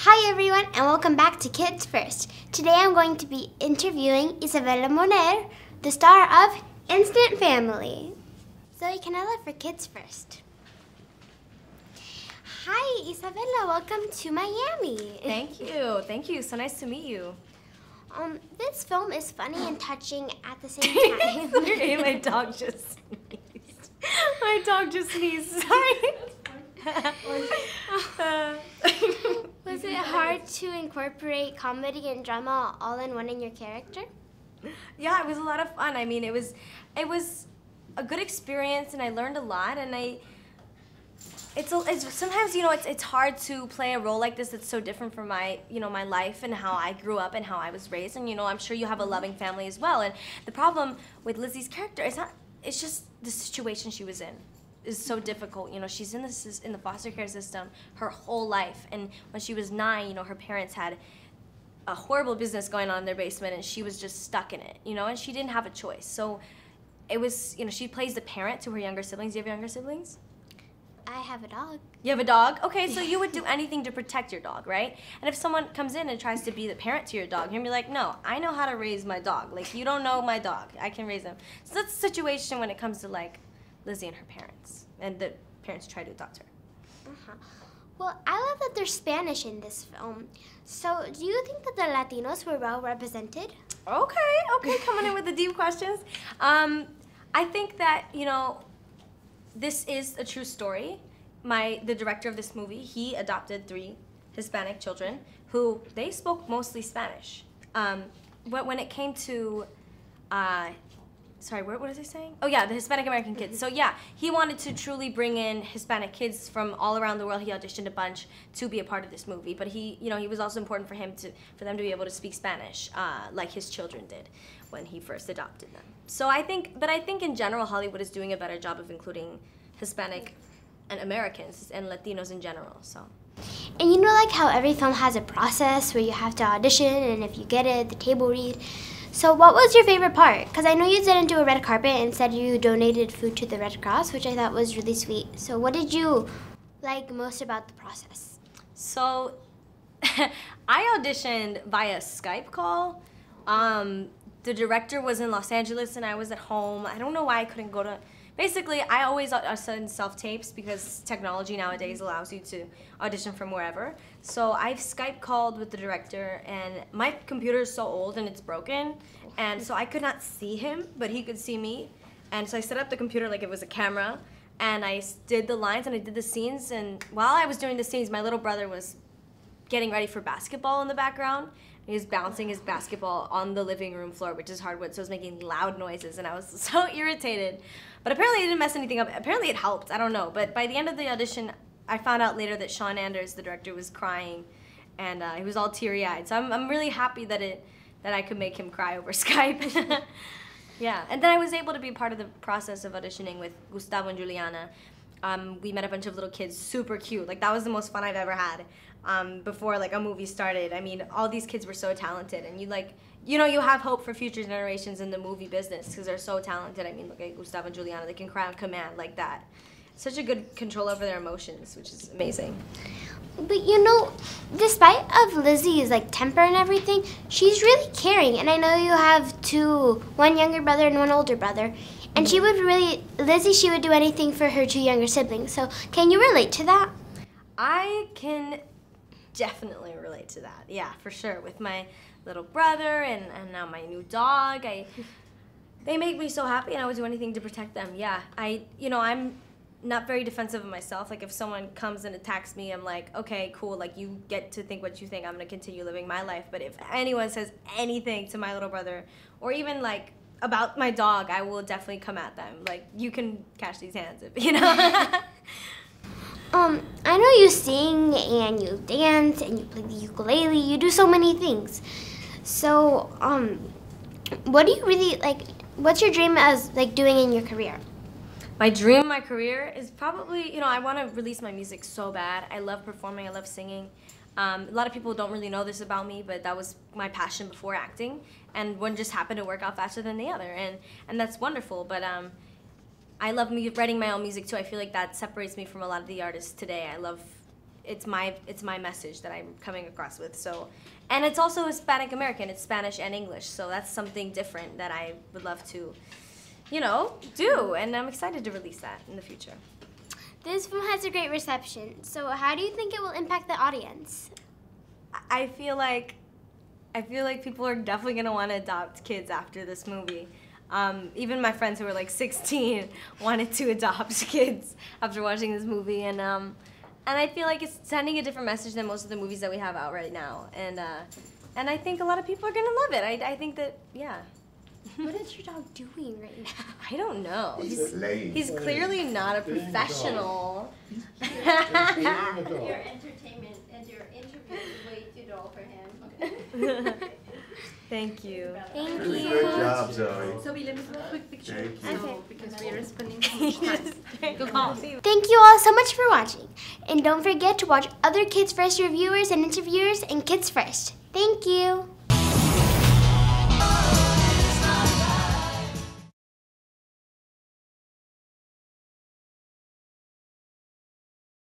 Hi everyone and welcome back to Kids First. Today I'm going to be interviewing Isabela Moner, the star of Instant Family. Zoe Canella for Kids First. Hi Isabela, welcome to Miami. Thank you, thank you. So nice to meet you. This film is funny and touching at the same time. Sorry, my dog just sneezed. My dog just sneezed, sorry. Was it hard to incorporate comedy and drama all in one in your character? Yeah, it was a lot of fun. I mean, it was a good experience and I learned a lot, and it's sometimes, you know, it's hard to play a role like this that's so different from my, you know, my life and how I grew up and how I was raised. And, you know, I'm sure you have a loving family as well. And the problem with Lizzie's character is it's just the situation she was in is so difficult. You know, she's in the foster care system her whole life, and when she was 9, you know, her parents had a horrible business going on in their basement and she was just stuck in it, you know, and she didn't have a choice. So it was, you know, she plays the parent to her younger siblings. Do you have younger siblings? I have a dog. You have a dog? Okay, so you would do anything to protect your dog, right? And if someone comes in and tries to be the parent to your dog, you're gonna be like, no, I know how to raise my dog. Like, you don't know my dog. I can raise him. So that's the situation when it comes to, like, Lizzie and her parents, and the parents try to adopt her. Uh-huh. Well, I love that there's Spanish in this film. So do you think that the Latinos were well represented? Okay, okay, coming in with the deep questions. I think that, you know, this is a true story. The director of this movie, he adopted 3 Hispanic children who, they spoke mostly Spanish. When it came to, sorry, what was I saying? Oh yeah, the Hispanic American kids. So yeah, he wanted to truly bring in Hispanic kids from all around the world. He auditioned a bunch to be a part of this movie, but he, you know, he was also important for him for them to be able to speak Spanish, like his children did when he first adopted them. So I think in general, Hollywood is doing a better job of including Hispanic and Americans and Latinos in general, so. And you know, like how every film has a process where you have to audition, and if you get it, the table read. So what was your favorite part? Because I know you didn't do a red carpet, and said you donated food to the Red Cross, which I thought was really sweet. So what did you like most about the process? So I auditioned via Skype call. The director was in Los Angeles and I was at home. I don't know why I couldn't go to... Basically, I always send self-tapes because technology nowadays allows you to audition from wherever. So I've Skype called with the director, and my computer is so old and it's broken, and so I could not see him, but he could see me. And so I set up the computer like it was a camera, and I did the lines and I did the scenes, and while I was doing the scenes, my little brother was getting ready for basketball in the background. He was bouncing his basketball on the living room floor, which is hardwood, so it was making loud noises, and I was so irritated. But apparently it didn't mess anything up. Apparently it helped, I don't know. But by the end of the audition, I found out later that Sean Anders, the director, was crying, and he was all teary-eyed. So I'm really happy that I could make him cry over Skype. Yeah, and then I was able to be part of the process of auditioning with Gustavo and Juliana. We met a bunch of little kids, super cute. Like, that was the most fun I've ever had before, like, a movie started. I mean, all these kids were so talented, and you have hope for future generations in the movie business because they're so talented. I mean, look at Gustavo and Juliana, they can cry on command like that. Such a good control over their emotions, which is amazing. But you know, despite of Lizzie's like temper and everything, she's really caring. And I know you have 1 younger brother and 1 older brother. And she would Lizzie would do anything for her 2 younger siblings. So can you relate to that? I can definitely relate to that. Yeah, for sure. With my little brother and now my new dog, they make me so happy, and I would do anything to protect them. Yeah, I'm not very defensive of myself. Like, if someone comes and attacks me, I'm like, okay, cool. Like, you get to think what you think. I'm gonna continue living my life. But if anyone says anything to my little brother, or even like about my dog, I will definitely come at them. Like, you can catch these hands, if you know. I know you sing and you dance and you play the ukulele. You do so many things. So, what do you really like? What's your dream as like doing in your career? My dream in my career is probably, you know, I want to release my music so bad. I love performing. I love singing. A lot of people don't really know this about me, but that was my passion before acting, and one just happened to work out faster than the other, and that's wonderful. But I love writing my own music too. I feel like that separates me from a lot of the artists today. I love, it's my message that I'm coming across with. So, and it's also Hispanic American. It's Spanish and English. So that's something different that I would love to, you know, do. And I'm excited to release that in the future. This film has a great reception. So how do you think it will impact the audience? I feel like people are definitely gonna want to adopt kids after this movie. Even my friends who were like 16 wanted to adopt kids after watching this movie, and I feel like it's sending a different message than most of the movies that we have out right now, and I think a lot of people are gonna love it. I think that, yeah. What is your dog doing right now? I don't know. He's laying. He's clearly not a professional. Your entertainment and your interview is way too dull for him. Okay. Thank you. Thank you. Good job, Zoe. Zoe, let me take a quick picture. Okay. Because we are spending so much time. Thank you all so much for watching. And don't forget to watch other Kids First reviewers and interviewers in Kids First. Thank you.